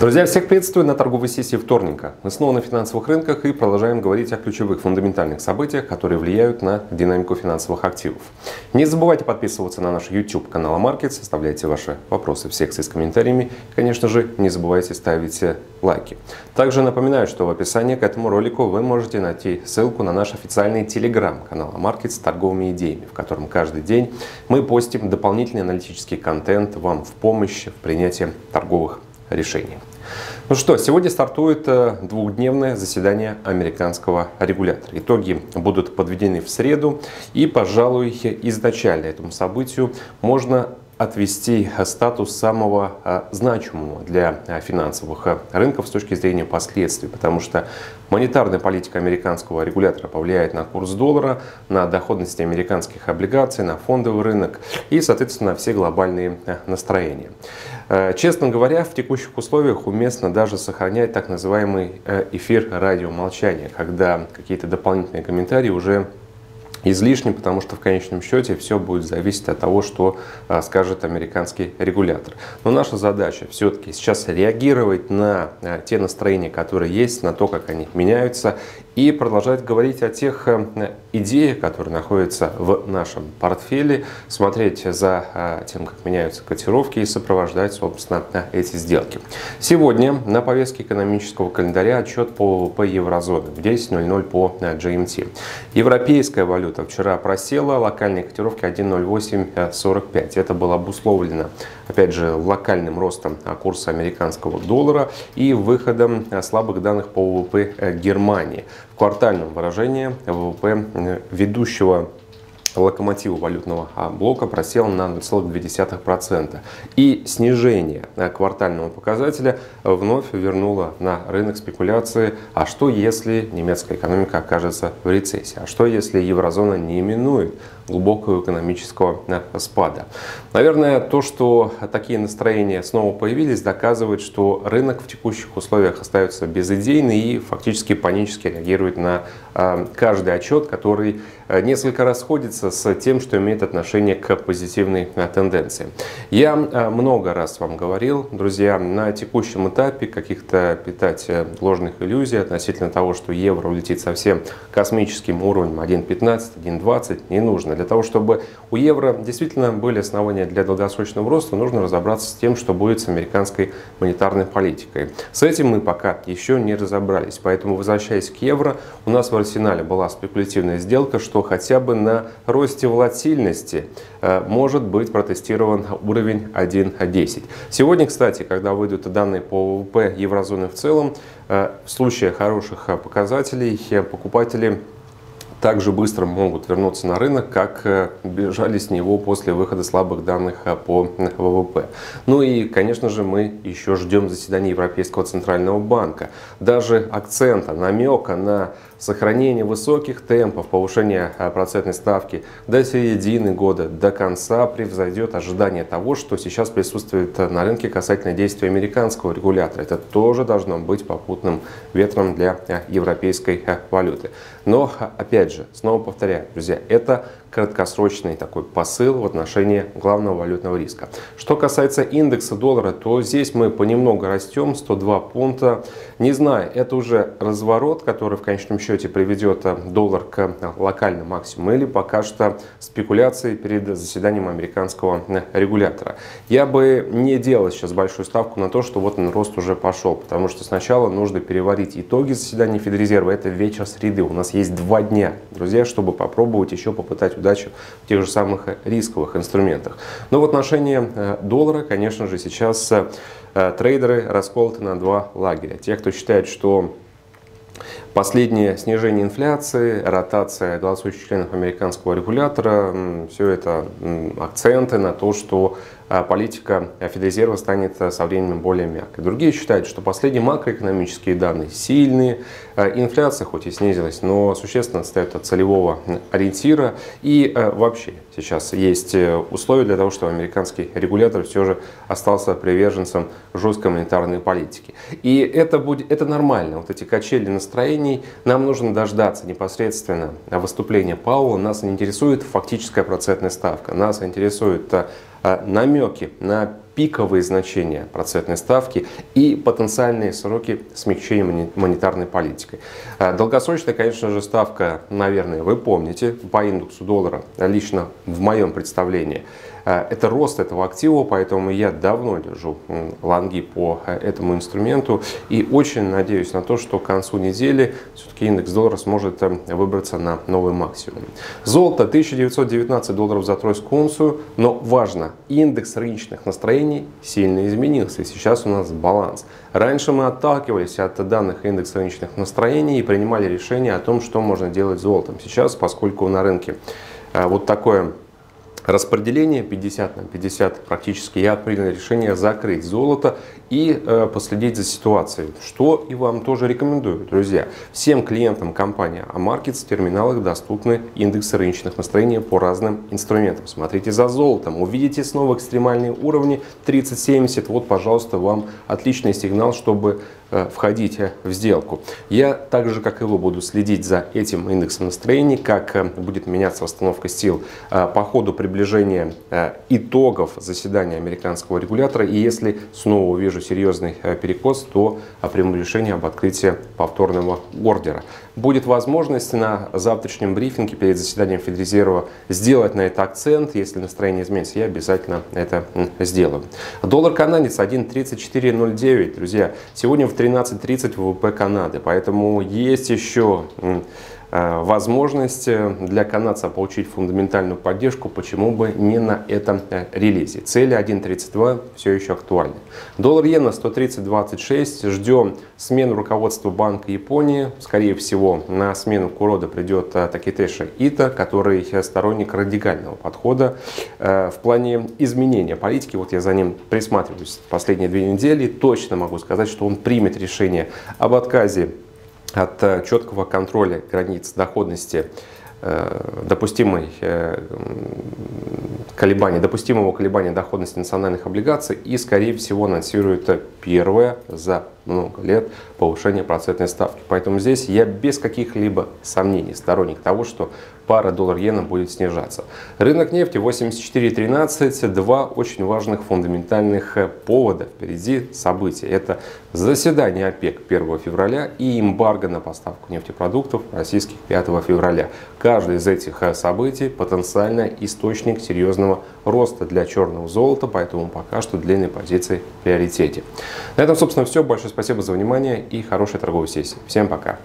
Друзья, всех приветствую на торговой сессии вторника. Мы снова на финансовых рынках и продолжаем говорить о ключевых фундаментальных событиях, которые влияют на динамику финансовых активов. Не забывайте подписываться на наш YouTube-канал AMarkets, оставляйте ваши вопросы в секции с комментариями. Конечно же, не забывайте ставить лайки. Также напоминаю, что в описании к этому ролику вы можете найти ссылку на наш официальный телеграм-канал AMarkets с торговыми идеями, в котором каждый день мы постим дополнительный аналитический контент вам в помощь в принятии торговых решений. Ну что, сегодня стартует двухдневное заседание американского регулятора. Итоги будут подведены в среду, и, пожалуй, изначально этому событию можно отвести статус самого значимого для финансовых рынков с точки зрения последствий, потому что монетарная политика американского регулятора повлияет на курс доллара, на доходность американских облигаций, на фондовый рынок и, соответственно, на все глобальные настроения. Честно говоря, в текущих условиях уместно даже сохранять так называемый эфир радиомолчания, когда какие-то дополнительные комментарии уже излишне, потому что в конечном счете все будет зависеть от того, что скажет американский регулятор. Но наша задача все-таки сейчас реагировать на те настроения, которые есть, на то, как они меняются, и продолжать говорить о тех идеях, которые находятся в нашем портфеле, смотреть за тем, как меняются котировки и сопровождать, собственно, эти сделки. Сегодня на повестке экономического календаря отчет по ВВП еврозоны в 10:00 по GMT. Европейская валюта вчера просела, локальные котировки 1.0845. Это было обусловлено, опять же, локальным ростом курса американского доллара и выходом слабых данных по ВВП Германии. В квартальном выражении ВВП ведущего локомотива валютного блока просел на 0,2%. И снижение квартального показателя вновь вернуло на рынок спекуляции, а что если немецкая экономика окажется в рецессии, а что если еврозона не минует глубокого экономического спада. Наверное, то, что такие настроения снова появились, доказывает, что рынок в текущих условиях остается безыдейный и фактически панически реагирует на каждый отчет, который несколько расходится с тем, что имеет отношение к позитивной тенденции. Я много раз вам говорил, друзья, на текущем этапе каких-то питать ложных иллюзий относительно того, что евро улетит совсем космическим уровнем 1.15, 1.20, не нужно. Для того, чтобы у евро действительно были основания для долгосрочного роста, нужно разобраться с тем, что будет с американской монетарной политикой. С этим мы пока еще не разобрались. Поэтому, возвращаясь к евро, у нас в арсенале была спекулятивная сделка, что хотя бы на росте волатильности может быть протестирован уровень 1.10. Сегодня, кстати, когда выйдут данные по ВВП еврозоны в целом, в случае хороших показателей покупатели также быстро могут вернуться на рынок, как бежали с него после выхода слабых данных по ВВП. Ну и, конечно же, мы еще ждем заседания Европейского Центрального Банка. Даже акцента, намека на сохранение высоких темпов повышения процентной ставки до середины года, до конца превзойдет ожидание того, что сейчас присутствует на рынке касательно действий американского регулятора. Это тоже должно быть попутным ветром для европейской валюты. Но, опять же, снова повторяю, друзья, это краткосрочный такой посыл в отношении главного валютного риска. Что касается индекса доллара, то здесь мы понемногу растем, 102 пункта. Не знаю, это уже разворот, который в конечном счете приведет доллар к локальному максимуму или пока что спекуляции перед заседанием американского регулятора. Я бы не делал сейчас большую ставку на то, что вот он рост уже пошел, потому что сначала нужно переварить итоги заседания Федрезерва. Это вечер среды, у нас есть 2 дня, друзья, чтобы попробовать еще попытать удачу в тех же самых рисковых инструментах. Но в отношении доллара, конечно же, сейчас трейдеры расколоты на 2 лагеря. Те, кто считает, что последнее снижение инфляции, ротация голосующих членов американского регулятора, все это акценты на то, что политика Федрезерва станет со временем более мягкой. Другие считают, что последние макроэкономические данные сильные, инфляция хоть и снизилась, но существенно отстает от целевого ориентира. И вообще сейчас есть условия для того, чтобы американский регулятор все же остался приверженцем жесткой монетарной политики. И это нормально, вот эти качели настроений. Нам нужно дождаться непосредственно выступления Пауэлла. Нас не интересует фактическая процентная ставка, нас интересует намеки на пиковые значения процентной ставки и потенциальные сроки смягчения монетарной политикой. Долгосрочная, конечно же, ставка, наверное, вы помните, по индексу доллара, лично в моем представлении, это рост этого актива, поэтому я давно держу лонги по этому инструменту и очень надеюсь на то, что к концу недели все-таки индекс доллара сможет выбраться на новый максимум. Золото 1919 долларов за тройскую унцию, но важно, индекс рыночных настроений сильно изменился, и сейчас у нас баланс. Раньше мы отталкивались от данных индекса рыночных настроений и принимали решение о том, что можно делать с золотом. Сейчас, поскольку на рынке вот такое распределение 50 на 50 практически, я принял решение закрыть золото и последить за ситуацией, что и вам тоже рекомендую, друзья. Всем клиентам компании AMarkets в терминалах доступны индексы рыночных настроений по разным инструментам. Смотрите за золотом, увидите снова экстремальные уровни 30-70, вот, пожалуйста, вам отличный сигнал, чтобы входить в сделку. Я так же, как и вы, буду следить за этим индексом настроений, как будет меняться расстановка сил по ходу приближения итогов заседания американского регулятора. И если снова увижу серьезный перекос, то приму решение об открытии повторного ордера. Будет возможность на завтрашнем брифинге перед заседанием Федрезерва сделать на это акцент. Если настроение изменится, я обязательно это сделаю. Доллар-канадец 1.3409, друзья. Сегодня в 13.30 ВВП Канады, поэтому есть еще возможность для канадца получить фундаментальную поддержку, почему бы не на этом релизе. Цели 1.32 все еще актуальны. Доллар-иена 130.26. Ждем смену руководства Банка Японии. Скорее всего, на смену Курода придет Такетеши Ито, который сторонник радикального подхода в плане изменения политики. Вот я за ним присматриваюсь последние 2 недели. Точно могу сказать, что он примет решение об отказе от четкого контроля границ доходности, допустимого колебания доходности национальных облигаций и, скорее всего, анонсирует первое за много лет повышение процентной ставки. Поэтому здесь я без каких-либо сомнений сторонник того, что пара доллар-иена будет снижаться. Рынок нефти 84.13. Два очень важных фундаментальных повода впереди событий. Это заседание ОПЕК 1 февраля и эмбарго на поставку нефтепродуктов российских 5 февраля. Каждый из этих событий потенциально источник серьезного роста для черного золота, поэтому пока что длинные позиции в приоритете. На этом, собственно, все. Большое спасибо за внимание и хорошей торговой сессии. Всем пока!